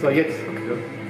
So yes. Okay.